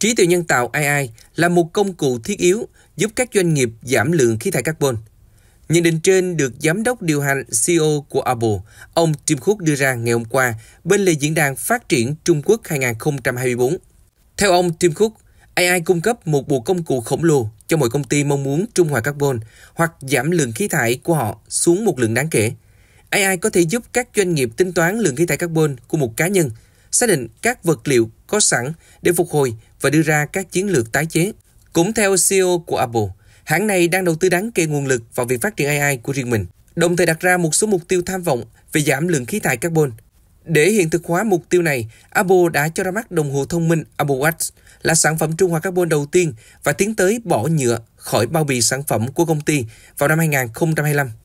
Trí tuệ nhân tạo AI là một công cụ thiết yếu giúp các doanh nghiệp giảm lượng khí thải carbon. Nhận định trên được Giám đốc điều hành CEO của Apple, ông Tim Cook đưa ra ngày hôm qua bên lề diễn đàn Phát triển Trung Quốc 2024. Theo ông Tim Cook, AI cung cấp một bộ công cụ khổng lồ cho mọi công ty mong muốn trung hòa carbon hoặc giảm lượng khí thải của họ xuống một lượng đáng kể. AI có thể giúp các doanh nghiệp tính toán lượng khí thải carbon của một cá nhân, xác định các vật liệu có sẵn để phục hồi và đưa ra các chiến lược tái chế. Cũng theo CEO của Apple, hãng này đang đầu tư đáng kể nguồn lực vào việc phát triển AI của riêng mình, đồng thời đặt ra một số mục tiêu tham vọng về giảm lượng khí thải carbon. Để hiện thực hóa mục tiêu này, Apple đã cho ra mắt đồng hồ thông minh Apple Watch là sản phẩm trung hòa carbon đầu tiên và tiến tới bỏ nhựa khỏi bao bì sản phẩm của công ty vào năm 2025.